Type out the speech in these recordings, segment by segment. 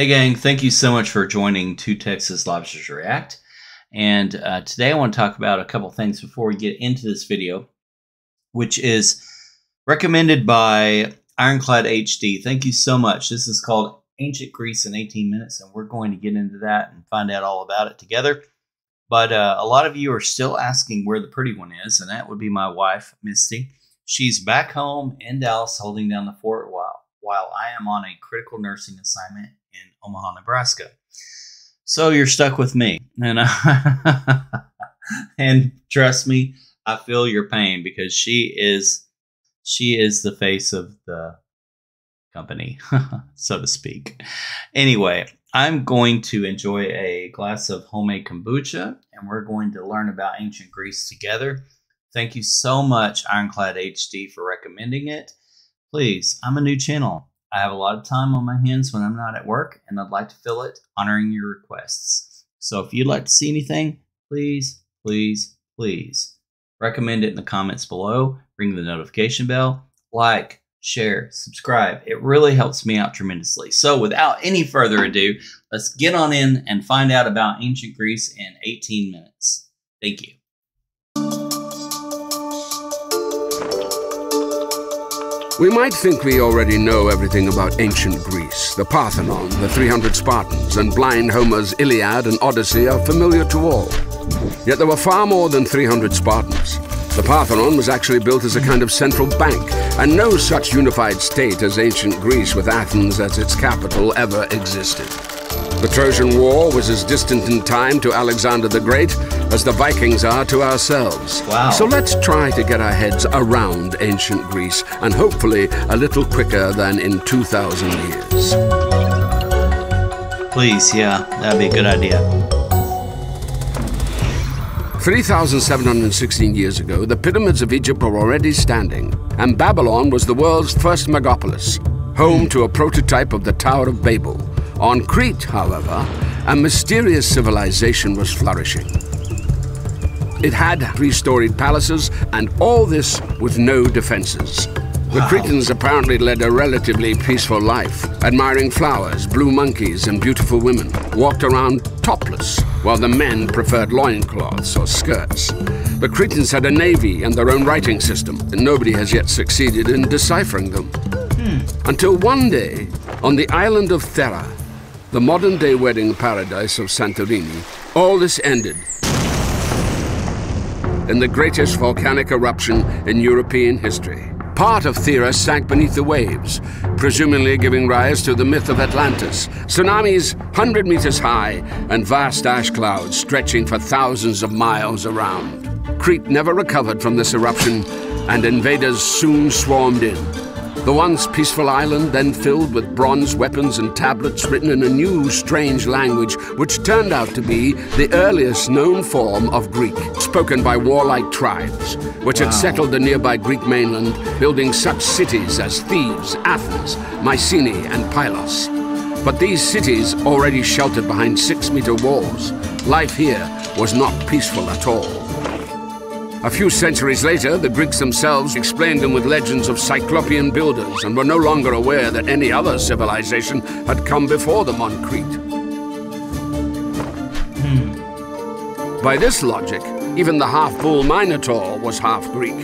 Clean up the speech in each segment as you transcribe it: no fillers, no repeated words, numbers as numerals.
Hey gang, thank you so much for joining Two Texas Lobsters React. And today I want to talk about a couple things before we get into this video, which is recommended by Ironclad HD. Thank you so much. This is called Ancient Greece in 18 Minutes, and we're going to get into that and find out all about it together. But a lot of you are still asking where the pretty one is, and that would be my wife, Misty. She's back home in Dallas holding down the fort while I am on a critical nursing assignment in Omaha, Nebraska. So you're stuck with me, and and trust me, I feel your pain because she is the face of the company, so to speak. Anyway, I'm going to enjoy a glass of homemade kombucha, and we're going to learn about ancient Greece together. Thank you so much, Ironclad HD, for recommending it. Please, I'm a new channel. I have a lot of time on my hands when I'm not at work, and I'd like to fill it honoring your requests. So if you'd like to see anything, please, please, please recommend it in the comments below. Ring the notification bell, like, share, subscribe. It really helps me out tremendously. So without any further ado, let's get on in and find out about ancient Greece in 18 minutes. Thank you. We might think we already know everything about ancient Greece. The Parthenon, the 300 Spartans, and blind Homer's Iliad and Odyssey are familiar to all. Yet there were far more than 300 Spartans. The Parthenon was actually built as a kind of central bank, and no such unified state as ancient Greece with Athens as its capital ever existed. The Trojan War was as distant in time to Alexander the Great as the Vikings are to ourselves. Wow. So let's try to get our heads around ancient Greece, and hopefully a little quicker than in 2,000 years. Please, yeah, that'd be a good idea. 3,716 years ago, the pyramids of Egypt were already standing, and Babylon was the world's first megapolis, home to a prototype of the Tower of Babel. On Crete, however, a mysterious civilization was flourishing. It had three-storied palaces, and all this with no defenses. The Cretans apparently led a relatively peaceful life, admiring flowers, blue monkeys, and beautiful women, walked around topless, while the men preferred loincloths or skirts. The Cretans had a navy and their own writing system, and nobody has yet succeeded in deciphering them. Until one day, on the island of Thera, the modern-day wedding paradise of Santorini, all this ended in the greatest volcanic eruption in European history. Part of Thera sank beneath the waves, presumably giving rise to the myth of Atlantis, tsunamis 100 meters high and vast ash clouds stretching for thousands of miles around. Crete never recovered from this eruption, and invaders soon swarmed in. The once peaceful island, then filled with bronze weapons and tablets written in a new, strange language, which turned out to be the earliest known form of Greek, spoken by warlike tribes, which had settled the nearby Greek mainland, building such cities as Thebes, Athens, Mycenae, and Pylos. But these cities already sheltered behind 6-meter walls. Life here was not peaceful at all. A few centuries later, the Greeks themselves explained them with legends of Cyclopean builders and were no longer aware that any other civilization had come before them on Crete. By this logic, even the half-bull Minotaur was half-Greek.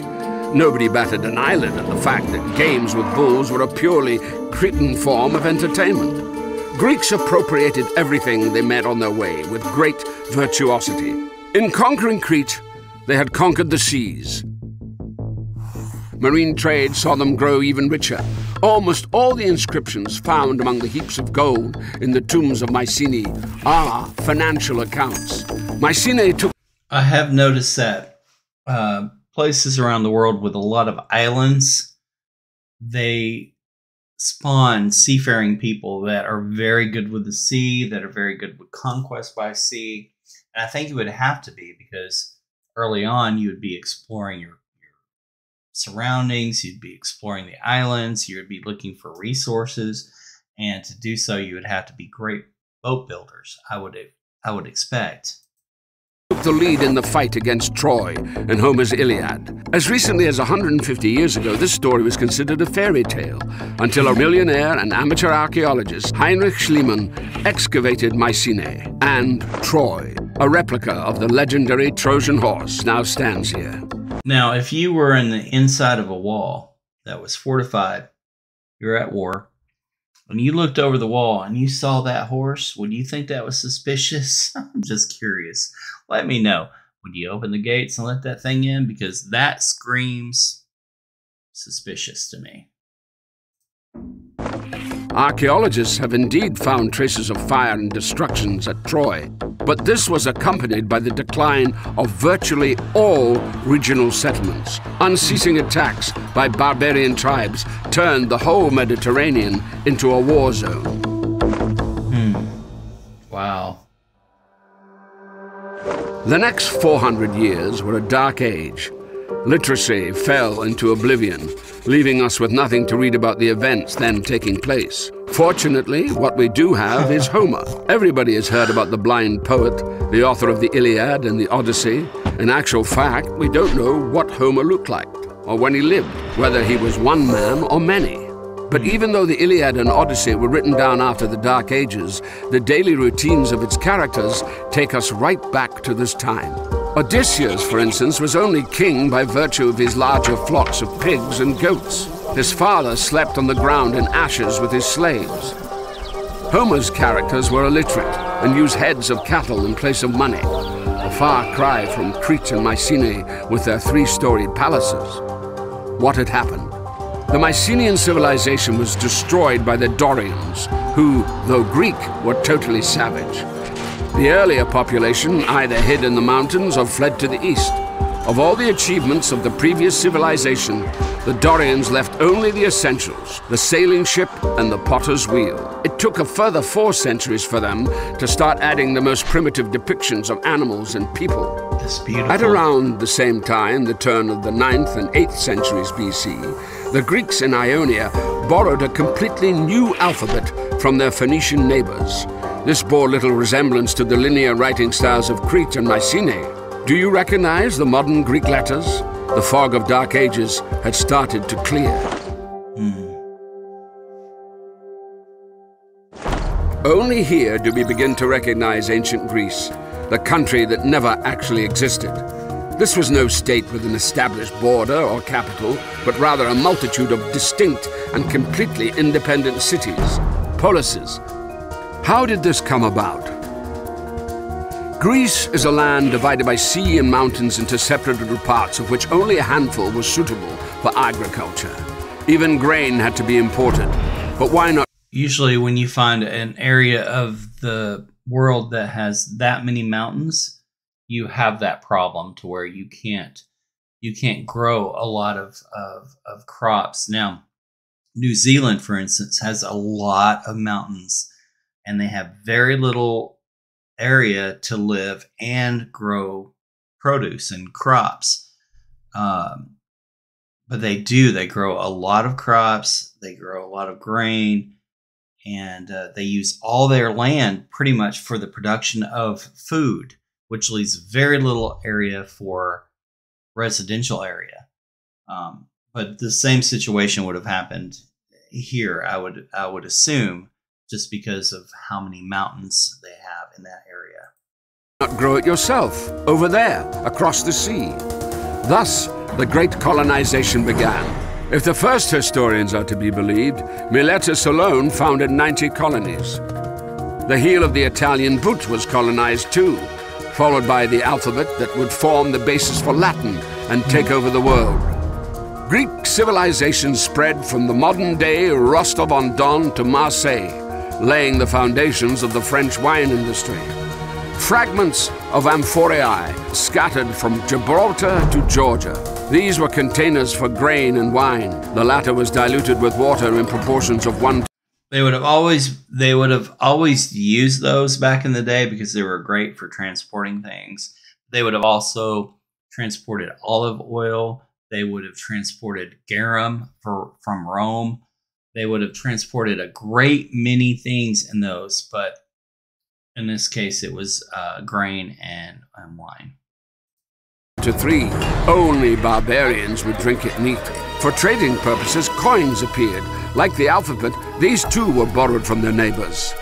Nobody batted an eyelid at the fact that games with bulls were a purely Cretan form of entertainment. Greeks appropriated everything they met on their way with great virtuosity. In conquering Crete, they had conquered the seas. Marine trade saw them grow even richer. Almost all the inscriptions found among the heaps of gold in the tombs of Mycenae are financial accounts. Mycenae took... I have noticed that places around the world with a lot of islands, they spawn seafaring people that are very good with the sea, that are very good with conquest by sea. And I think it would have to be because early on, you would be exploring your surroundings, you'd be exploring the islands, you would be looking for resources, and to do so, you would have to be great boat builders, I would expect. the lead in the fight against Troy in Homer's Iliad. As recently as 150 years ago, this story was considered a fairy tale until a millionaire and amateur archaeologist, Heinrich Schliemann, excavated Mycenae, and Troy, a replica of the legendary Trojan horse, now stands here. Now, if you were in the inside of a wall that was fortified, you're at war, when you looked over the wall and you saw that horse, would you think that was suspicious? I'm just curious. Let me know. Would you open the gates and let that thing in? Because that screams suspicious to me. Archaeologists have indeed found traces of fire and destructions at Troy, but this was accompanied by the decline of virtually all regional settlements. Unceasing attacks by barbarian tribes turned the whole Mediterranean into a war zone. Wow. The next 400 years were a dark age. Literacy fell into oblivion, leaving us with nothing to read about the events then taking place. Fortunately, what we do have is Homer. Everybody has heard about the blind poet, the author of the Iliad and the Odyssey. In actual fact, we don't know what Homer looked like or when he lived, whether he was one man or many. But even though the Iliad and Odyssey were written down after the Dark Ages, the daily routines of its characters take us right back to this time. Odysseus, for instance, was only king by virtue of his larger flocks of pigs and goats. His father slept on the ground in ashes with his slaves. Homer's characters were illiterate and used heads of cattle in place of money, a far cry from Crete and Mycenae with their three-story palaces. What had happened? The Mycenaean civilization was destroyed by the Dorians, who, though Greek, were totally savage. The earlier population either hid in the mountains or fled to the east. Of all the achievements of the previous civilization, the Dorians left only the essentials, the sailing ship and the potter's wheel. It took a further 4 centuries for them to start adding the most primitive depictions of animals and people. That's beautiful. At around the same time, the turn of the 9th and 8th centuries BC, the Greeks in Ionia borrowed a completely new alphabet from their Phoenician neighbors. This bore little resemblance to the linear writing styles of Crete and Mycenae. Do you recognize the modern Greek letters? The fog of Dark Ages had started to clear. Only here do we begin to recognize ancient Greece, the country that never actually existed. This was no state with an established border or capital, but rather a multitude of distinct and completely independent cities, polises. How did this come about? Greece is a land divided by sea and mountains into separate little parts, of which only a handful was suitable for agriculture. Even grain had to be imported. But why not? Usually when you find an area of the world that has that many mountains, you have that problem to where you can't grow a lot of crops. Now, New Zealand, for instance, has a lot of mountains, and they have very little area to live and grow produce and crops. But they grow a lot of crops, they grow a lot of grain, and they use all their land pretty much for the production of food, which leaves very little area for residential area. But the same situation would have happened here, I would assume, just because of how many mountains they have in that area. Not grow it yourself, over there, across the sea. Thus, the great colonization began. If the first historians are to be believed, Miletus alone founded 90 colonies. The heel of the Italian boot was colonized too, followed by the alphabet that would form the basis for Latin and take over the world. Greek civilization spread from the modern-day Rostov-on-Don to Marseille, laying the foundations of the French wine industry. Fragments of amphorae scattered from Gibraltar to Georgia. These were containers for grain and wine. The latter was diluted with water in proportions of 1. They would have always used those back in the day because they were great for transporting things. They would have also transported olive oil. They would have transported garum from Rome. They would have transported a great many things in those, but in this case, it was grain and wine. to three. Only barbarians would drink it neat. For trading purposes, coins appeared. Like the alphabet, these too were borrowed from their neighbors.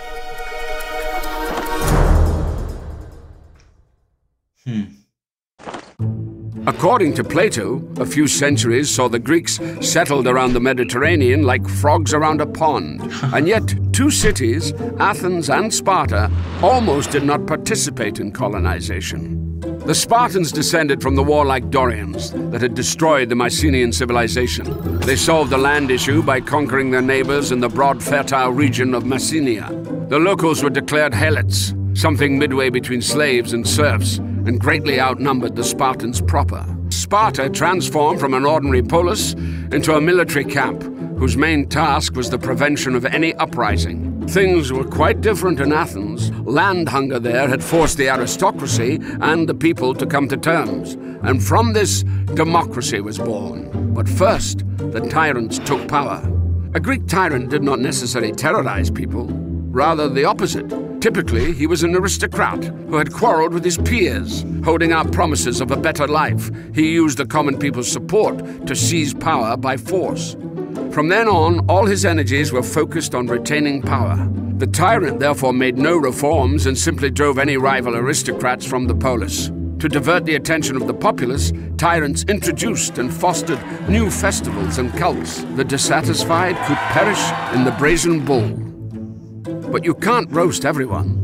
According to Plato, a few centuries saw the Greeks settled around the Mediterranean like frogs around a pond. And yet, two cities, Athens and Sparta, almost did not participate in colonization. The Spartans descended from the warlike Dorians that had destroyed the Mycenaean civilization. They solved the land issue by conquering their neighbors in the broad, fertile region of Mycenae. The locals were declared helots, something midway between slaves and serfs, and greatly outnumbered the Spartans proper. Sparta transformed from an ordinary polis into a military camp, whose main task was the prevention of any uprising. Things were quite different in Athens. Land hunger there had forced the aristocracy and the people to come to terms, and from this, democracy was born. But first, the tyrants took power. A Greek tyrant did not necessarily terrorize people, rather the opposite. Typically, he was an aristocrat who had quarreled with his peers, holding out promises of a better life. He used the common people's support to seize power by force. From then on, all his energies were focused on retaining power. The tyrant therefore made no reforms and simply drove any rival aristocrats from the polis. To divert the attention of the populace, tyrants introduced and fostered new festivals and cults. The dissatisfied could perish in the brazen bull. But you can't roast everyone.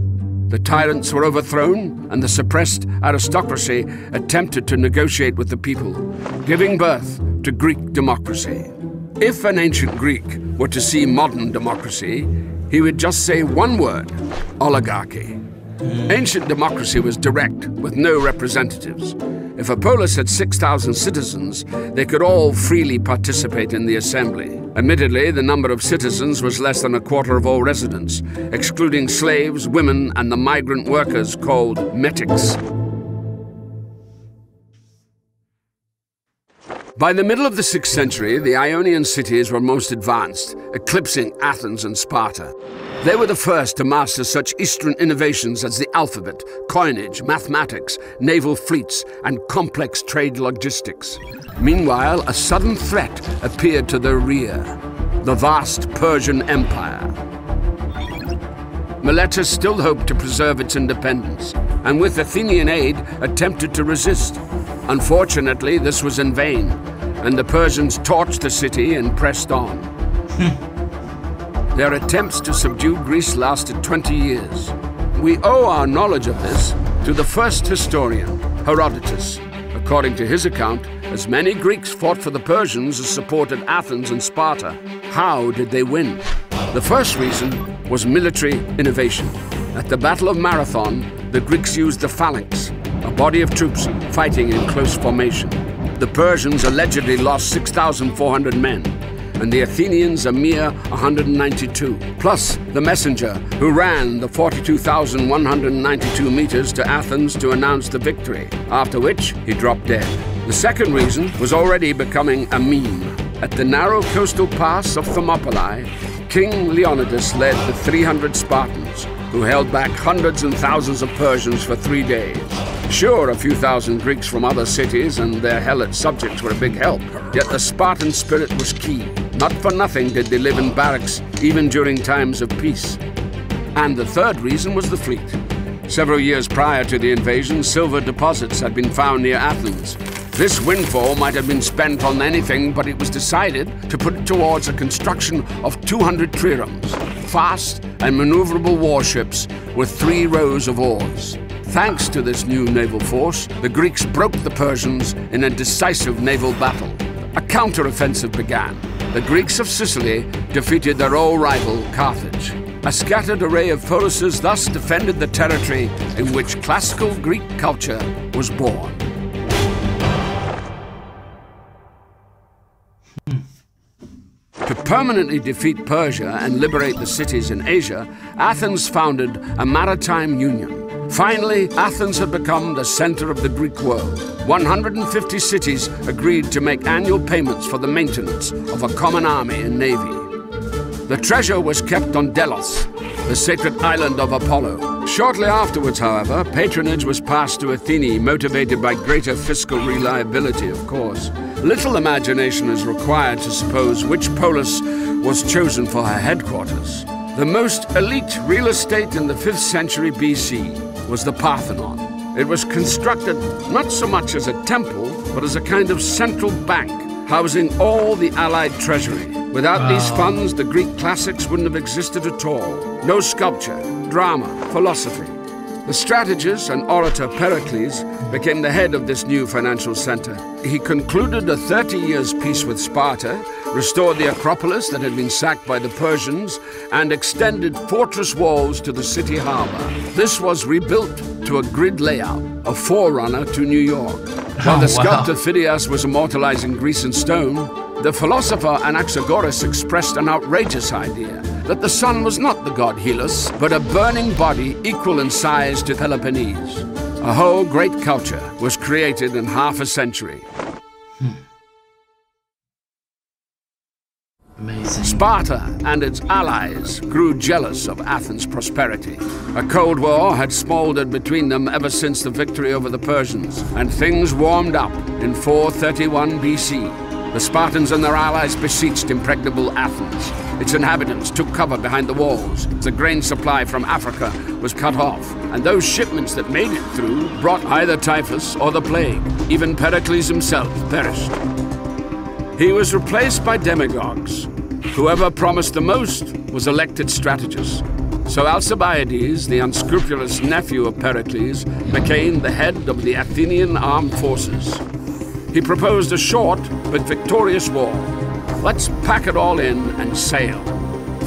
The tyrants were overthrown, and the suppressed aristocracy attempted to negotiate with the people, giving birth to Greek democracy. If an ancient Greek were to see modern democracy, he would just say one word: oligarchy. Ancient democracy was direct, with no representatives. If a polis had 6,000 citizens, they could all freely participate in the assembly. Admittedly, the number of citizens was less than a quarter of all residents, excluding slaves, women, and the migrant workers called metics. By the middle of the 6th century, the Ionian cities were most advanced, eclipsing Athens and Sparta. They were the first to master such Eastern innovations as the alphabet, coinage, mathematics, naval fleets, and complex trade logistics. Meanwhile, a sudden threat appeared to their rear: the vast Persian Empire. Miletus still hoped to preserve its independence, and with Athenian aid, attempted to resist. Unfortunately, this was in vain, and the Persians torched the city and pressed on. Their attempts to subdue Greece lasted 20 years. We owe our knowledge of this to the first historian, Herodotus. According to his account, as many Greeks fought for the Persians as supported Athens and Sparta. How did they win? The first reason was military innovation. At the Battle of Marathon, the Greeks used the phalanx, a body of troops fighting in close formation. The Persians allegedly lost 6,400 men, and the Athenians a mere 192, plus the messenger who ran the 42,192 meters to Athens to announce the victory, after which he dropped dead. The second reason was already becoming a meme. At the narrow coastal pass of Thermopylae, King Leonidas led the 300 Spartans, who held back hundreds and thousands of Persians for 3 days. Sure, a few thousand Greeks from other cities and their helot subjects were a big help, yet the Spartan spirit was key. Not for nothing did they live in barracks, even during times of peace. And the third reason was the fleet. Several years prior to the invasion, silver deposits had been found near Athens. This windfall might have been spent on anything, but it was decided to put it towards the construction of 200 triremes, fast and maneuverable warships with 3 rows of oars. Thanks to this new naval force, the Greeks broke the Persians in a decisive naval battle. A counter-offensive began. The Greeks of Sicily defeated their old rival, Carthage. A scattered array of polises thus defended the territory in which classical Greek culture was born. To permanently defeat Persia and liberate the cities in Asia, Athens founded a maritime union. Finally, Athens had become the center of the Greek world. 150 cities agreed to make annual payments for the maintenance of a common army and navy. The treasure was kept on Delos, the sacred island of Apollo, Shortly afterwards, however, patronage was passed to Athene, motivated by greater fiscal reliability, of course. Little imagination is required to suppose which polis was chosen for her headquarters. The most elite real estate in the 5th century BC was the Parthenon. It was constructed not so much as a temple, but as a kind of central bank, housing all the allied treasury. Without these funds, the Greek classics wouldn't have existed at all. No sculpture, drama, philosophy. The strategist and orator Pericles became the head of this new financial center. He concluded a 30-year peace with Sparta, restored the Acropolis that had been sacked by the Persians, and extended fortress walls to the city harbor. This was rebuilt to a grid layout, a forerunner to New York. While the sculptor Phidias was immortalizing Greece in stone, the philosopher Anaxagoras expressed an outrageous idea that the sun was not the god Helios, but a burning body equal in size to Peloponnese. A whole great culture was created in half a century. Amazing. Sparta and its allies grew jealous of Athens' prosperity. A cold war had smoldered between them ever since the victory over the Persians, and things warmed up in 431 BC. The Spartans and their allies besieged impregnable Athens. Its inhabitants took cover behind the walls. The grain supply from Africa was cut off, and those shipments that made it through brought either typhus or the plague. Even Pericles himself perished. He was replaced by demagogues. Whoever promised the most was elected strategist. So Alcibiades, the unscrupulous nephew of Pericles, became the head of the Athenian armed forces. He proposed a short but victorious war. Let's pack it all in and sail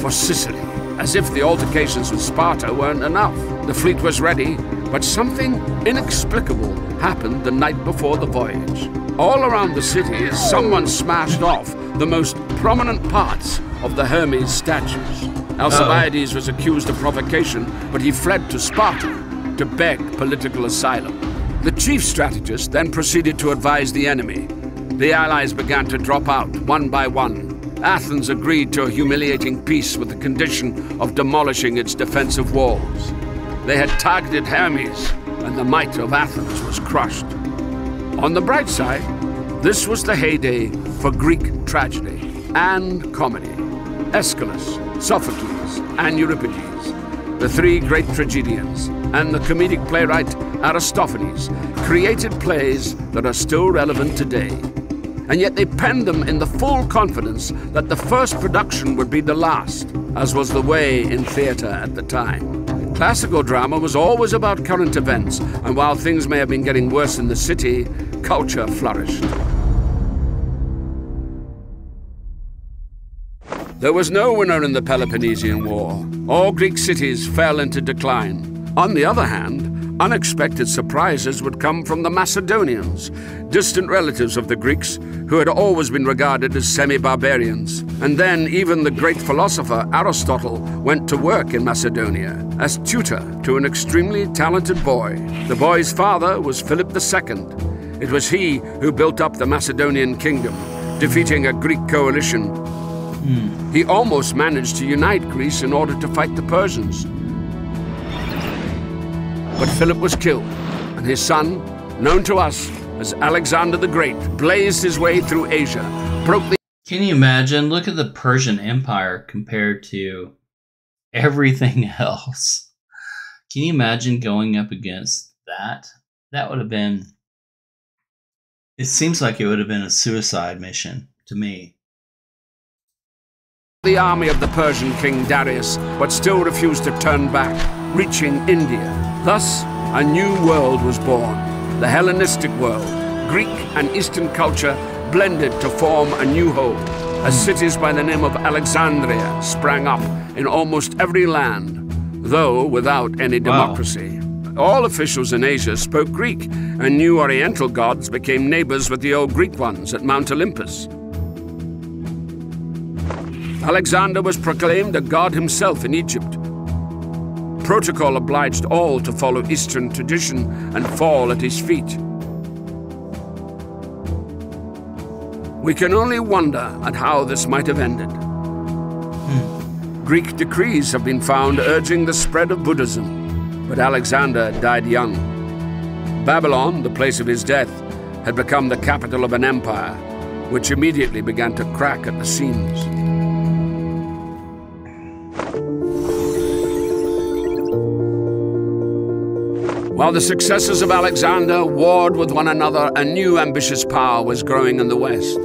for Sicily, as if the altercations with Sparta weren't enough. The fleet was ready, but something inexplicable happened the night before the voyage. All around the city, someone smashed off the most prominent parts of the Hermes statues. Alcibiades was accused of provocation, but he fled to Sparta to beg political asylum. The chief strategist then proceeded to advise the enemy. The allies began to drop out, one by one. Athens agreed to a humiliating peace with the condition of demolishing its defensive walls. They had targeted Hermes, and the might of Athens was crushed. On the bright side, this was the heyday for Greek tragedy and comedy. Aeschylus, Sophocles, and Euripides, the three great tragedians, and the comedic playwright Aristophanes created plays that are still relevant today. And yet they penned them in the full confidence that the first production would be the last, as was the way in theater at the time. Classical drama was always about current events, and while things may have been getting worse in the city, culture flourished. There was no winner in the Peloponnesian War. All Greek cities fell into decline. On the other hand, unexpected surprises would come from the Macedonians, distant relatives of the Greeks who had always been regarded as semi-barbarians. And then even the great philosopher Aristotle went to work in Macedonia as tutor to an extremely talented boy. The boy's father was Philip II. It was he who built up the Macedonian kingdom, defeating a Greek coalition. He almost managed to unite Greece in order to fight the Persians. But Philip was killed, and his son, known to us as Alexander the Great, blazed his way through Asia, broke the... Can you imagine? Look at the Persian Empire compared to everything else. Can you imagine going up against that? That would have been... It seems like it would have been a suicide mission to me. The army of the Persian king Darius, but still refused to turn back, reaching India. Thus, a new world was born, the Hellenistic world. Greek and Eastern culture blended to form a new whole, as cities by the name of Alexandria sprang up in almost every land, though without any democracy. All officials in Asia spoke Greek, and new Oriental gods became neighbors with the old Greek ones at Mount Olympus. Alexander was proclaimed a god himself in Egypt. Protocol obliged all to follow Eastern tradition and fall at his feet. We can only wonder at how this might have ended. Greek decrees have been found urging the spread of Buddhism. but Alexander died young. Babylon, the place of his death, had become the capital of an empire, which immediately began to crack at the seams. While the successors of Alexander warred with one another, a new ambitious power was growing in the West.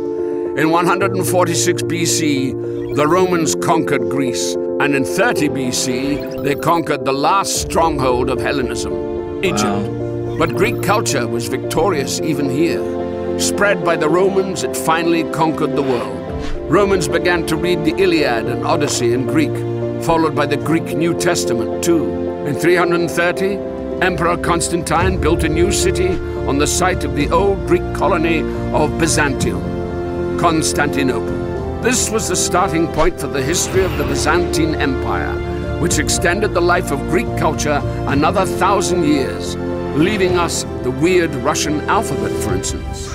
In 146 BC, the Romans conquered Greece, and in 30 BC, they conquered the last stronghold of Hellenism, Egypt. Wow. But Greek culture was victorious even here. Spread by the Romans, it finally conquered the world. Romans began to read the Iliad and Odyssey in Greek, followed by the Greek New Testament too. In 330, Emperor Constantine built a new city on the site of the old Greek colony of Byzantium, Constantinople. This was the starting point for the history of the Byzantine Empire, which extended the life of Greek culture another 1,000 years, leaving us the weird Russian alphabet, for instance.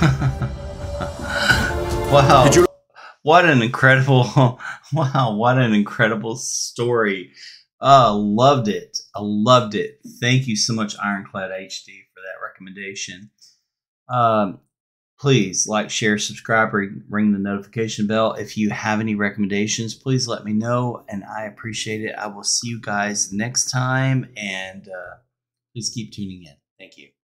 Wow. What an incredible story. Loved it. I loved it. Thank you so much, Ironclad HD, for that recommendation. Please like, share, subscribe, ring the notification bell. If you have any recommendations, please let me know, and I appreciate it. I will see you guys next time, and please keep tuning in. Thank you.